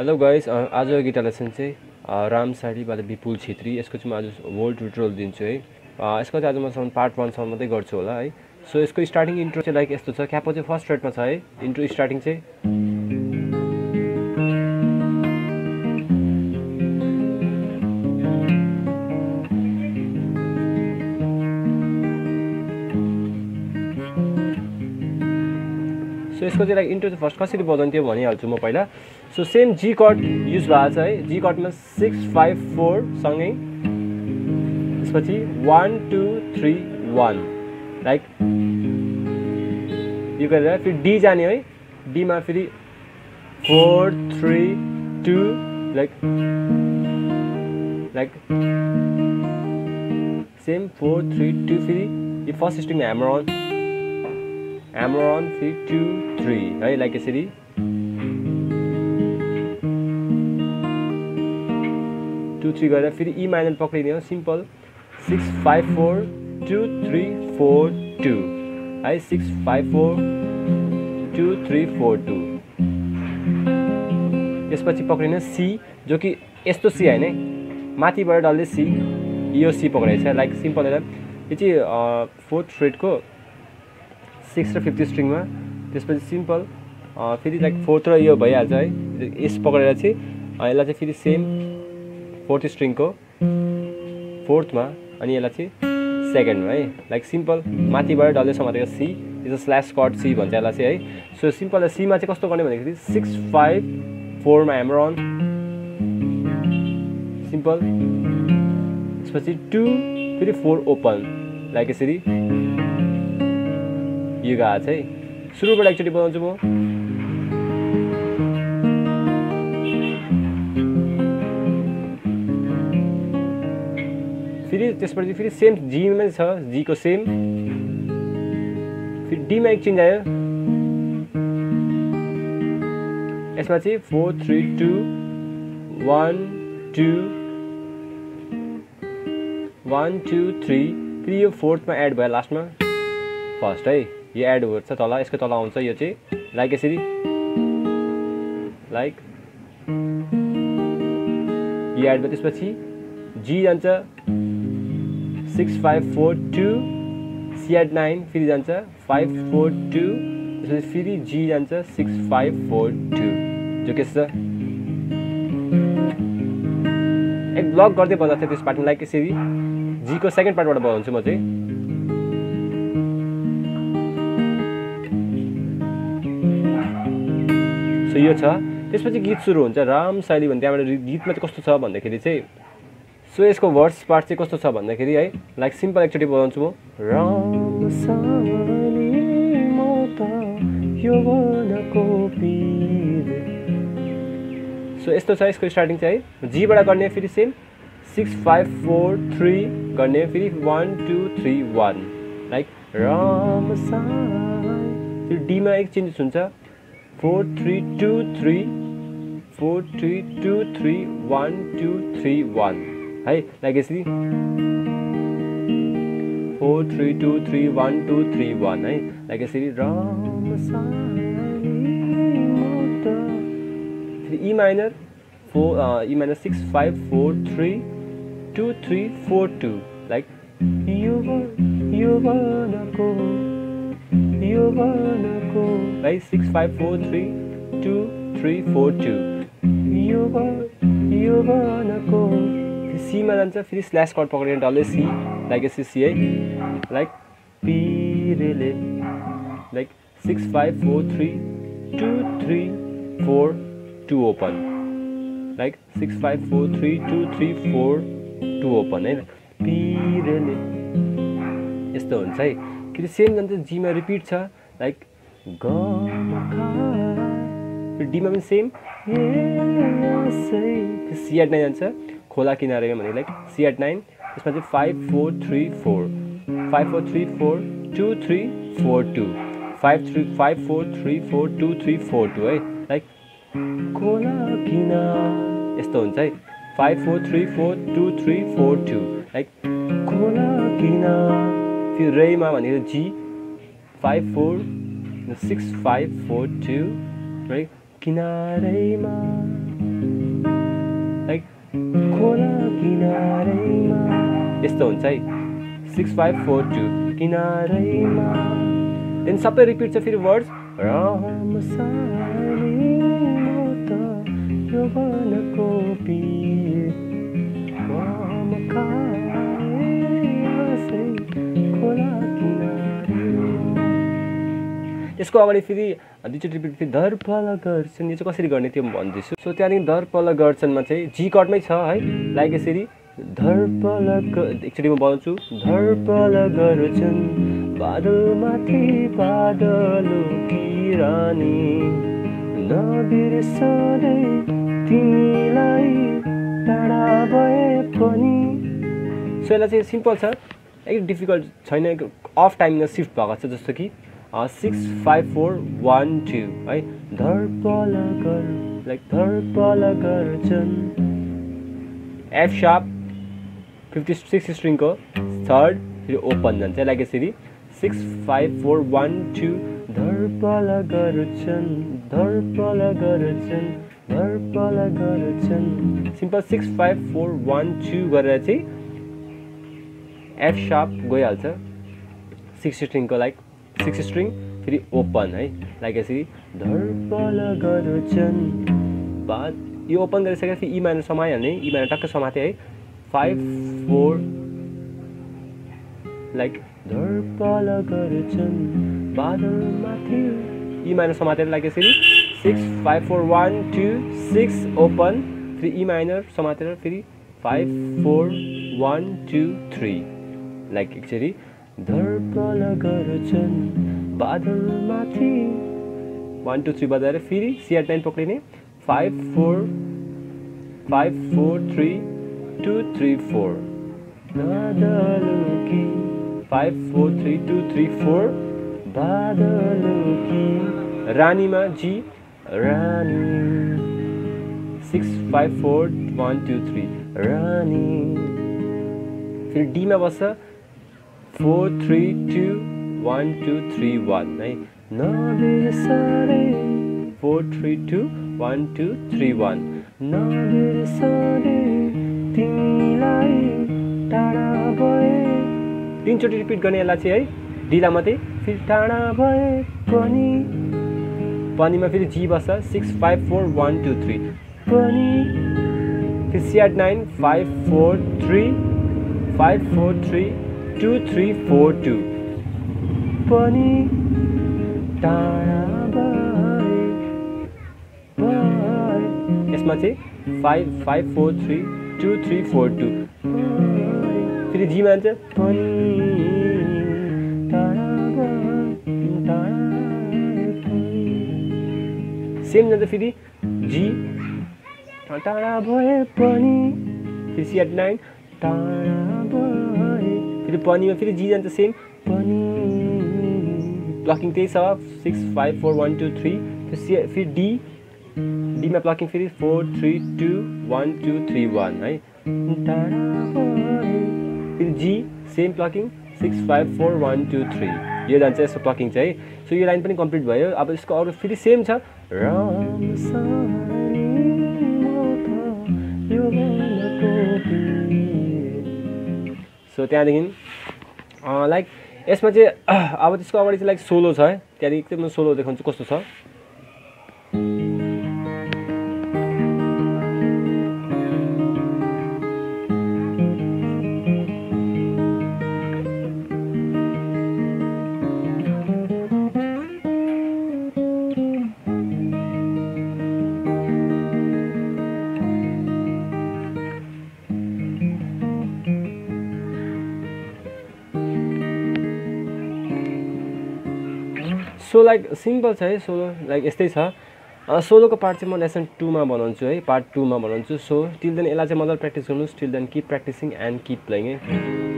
hello guys आज guitar lesson चाहिँ Ram Saili by Vipul Chhetri यसको चाहिँ म आज वर्ल्ड ट्युटोरियल दिन्छु है यसको चाहिँ आज म सम्म पार्ट 1 सम्म मात्रै गर्छु होला है सो यसको स्टार्टिङ इन्ट्रो चाहिँ लाइक यस्तो छ क्यापो चाहिँ फर्स्ट फ्रेटमा छ है इन्ट्रो स्टार्टिङ So यसको चाहिँ लाइक इन्ट्रो चाहिँ फर्स्ट कसरी बजाउँथ्यो भनिहाल्छु म पहिला so same G chord use भएको छ है जी कर्डमा 6 5 4 सँगै त्यसपछि 1 2 3 1 लाइक यो गरेर फेरि डी जाने है डी मा फेरि 4 3 2 लाइक सेम 4 3 2 फेरि यो first string hammer on hammer on 3 2 3 right like a city two three garda feri e minor pakadinyo simple 6 5 4 2 3 4 2 right 6 5 4 2 3 4 2 यसपछि पक्रिने c जो कि यस्तो c हैन माथिबाट डल्ले c यो c पक्रेछ लाइक सिम्पल हैन यो चाहिँ फोर्थ फ्रेट को 6 र 5 स्ट्रिङ मा त्यसपछि सिम्पल फेरि लाइक 4 र यो भइहाल्छ है यस पक्रेर चाहिँ यसलाई चाहिँ फेरि सेम 4th स्ट्रिङ को 4th मा अनि यसलाई चाहिँ सेकेन्ड मा है लाइक सिम्पल माथिबाट डल्ले समातेको C is a slash chord C भन्छ यसलाई चाहिँ है सो सिम्पल सी मा चाहिँ कस्तो गर्ने भन्दाखेरि 6 5 4 मा ह्यामर अन सिम्पल त्यसपछि 2 फेरि 4 ओपन लाइक यसरी यो गाछ है सुरुबाट एकचोटी बजाउँछु म फेरि त्यसपछि फेरि सेम जी मै छ जी को सेम फेरि डी मा एक चेन्ज आयो यसमा चाहिँ 4 3 2 1 2 1 2 3 फेरि यो फोर्थ मा एड भयो लास्टमा फर्स्ट है यो एड हुन्छ तल यसको तल आउँछ यो चाहिँ लाइक यसरी लाइक यो एड भयो त्यसपछि जी जान्छ 6 5 4 2 सी एड 9 फेरि जान्छ 5 4 2 त्यसपछि फेरि जी जान्छ 6 5 4 2 जो के छ एक ब्लक गर्दै बजाउँछ त्यस पार्टमा लाइक यसरी जी को सेकेन्ड पार्टबाट बजाउँछु म चाहिँ सो यो छ त्यसपछि गीत सुरु हुन्छ राम साइली भन्ने त्यहाँबाट गीतमा चाहिँ कस्तो छ भन्दाखेरि चाहिँ सो यसको वर्ड्स पार्ट चाहिँ कस्तो छ भन्दाखेरि है लाइक सिम्पल एकचोटी बजाउँछु म राम साइली मोता यवनको पीर सो यस्तो छ यसको स्टार्टिङ चाहिँ है जी बाट गर्ने फेरि सेम 6 5 4 3 गर्ने फेरि 1 2 3 1 लाइक राम साइली डी मा एक चेन्जेस हुन्छ 4 3 2 3 4 3 2 3 1 2 3 1 है लाइक यसरी 4 3 2 3 1 2 3 1 है लाइक यसरी राम साइली मोता फेरि ई माइनर 6 5 4 3 2 3 4 2 लाइक यो बनको भाइ 6 5 4 3 2 3 4 2 यो बनको सी मा जान्छ फेरि स्ल्याश कर्ड पक्रेर डल्ले सी लाइक यसरी सी है लाइक पीरेले लाइक 6 5 4 3 2 3 4 2 ओपन लाइक 6 5 4 3 2 3 4 2 ओपन है पीरेले यस्तो हुन्छ है फिर सेम जान्छ जी मा रिपीट छ लाइक ग फिर डी मा पनि सेम फिर सी एट 9 जान्छ खोला किनारेमा भने लाइक सी एट 9 त्यसमा चाहिँ 5 4 3 4 5 4 3 4 2 3 4 2 5 3 5 4 3 4 2 3 4 2 है लाइक खोला किनार यस्तो हुन्छ है 5 4 3 4 2 3 4 2 लाइक खोला किनार फिर रे मा भनेर जी 5 4 6 5 4 2 राइट किनारैमा यस्तो हुन्छ है 6542 किनारैमा देन सबै रिपीट छ फेरि वर्ड्स राम साइली म त यो वनको पिए राम कासे खोला किनारैमा यसको अगाडि फेरि दुईचोटी रिपीट फेरि दर्पल गर्छन् यो चाहिँ कसरी गर्ने त्यो भन्दैछु सो त्यहाँदेखि दर्पल गर्छनमा चाहिँ जी कटमै छ है लाइक यसरी धर्पलक एकचोटी म भन्छु धर्पल गर्छन् बादलमाथि बादल किरानी नबिर्सदै तिमीलाई टाढा भए पनि सो यसलाई चाहिँ सिम्पल छ एकदम डिफिकल्ट छैन अफ टाइममा सिफ्ट भएको छ जस्तो कि 6 5 4 1 2 है धर्पल गर लाइक धर्पल गर्छन् एफ शार्प 56 string को third फिर open जान्छ लाइक यसरी 6 5 4 1 2 धर्पल गर्छन् सिम्पल 6 5 4 1 2 गरेर चाहिँ F sharp गइहाल्छ 6 string को लाइक 6 string फिर open है लाइक यसरी धर्पल गर्छन् बाद यो open गरिसकेपछि E minor समाइहाल्ने E minor टक्क समाते है 5 4 like धर्पल गर्छन् बादलमाथि E minor समातेर लाइक यसरी 6 5 4 1 2 6 open फिर E minor समातेर फेरि 5 4 1 2 3 like यसरी धर्पल गर्छन् बादलमाथि 1 2 3 बजाएर फेरि C8 9 पक्रिने 5 4 5 4 3 2 3 4 बादलकी 5 4 3 2 3 4 बादलकी रानीमा जी रानी 6 5 4 1 2 3 रानी फिर डी में बस 4 3 2 1 2 3 1 है नबिर्सदै 4 3 2 1 2 3 1 तीनचोटी रिपीट गर्ने यसलाई चाहिँ है ढिला मात्रै फेरि टाढा भए पनि पनीमा फेरि जी बस्छ 6 5 4 1 2 3 पनि फेरि C8 9 5 4 3 5 4 3 2 3 4 2 पनि टाढा इसमें से 5 5 4 3 2 3 4 2 फिर जी में आंसर सेम जैसे फिर जी टाढा भए पनि फिर C8 9 टाढा भए फिर पनि में फिर जी जान्छ सेम पनि ब्लॉकिंग तेज सा 6 5 4 1 2 3 फिर डी डी में प्लकिंग फिर 4 3 2 1 2 3 1 है फिर जी सेम प्लकिंग 6 5 4 1 2 3 ये जान्छ यसको प्लकिंग चाहिँ सो ये लाइन पनि कम्प्लिट भयो अब यसको अरु फेरि सेम छ राम साइली म त यो वनको पिए सो त्यहाँदेखि लाइक यसमा चाहिँ अब त्यसको अगाडि चाहिँ लाइक सोलो छ त्यहाँदेखि म सोलो देखाउँछु कस्तो छ सो लाइक सिम्पल छ है सोलो लाइक यस्तै छ सोलोको पार्ट चाहिँ म लेसन 2 मा बनाउँछु है पार्ट 2 मा बनाउँछु सो टिल देन एला चाहिँ मजाले प्र्याक्टिस गर्नुस् till then keep practising and keep playing है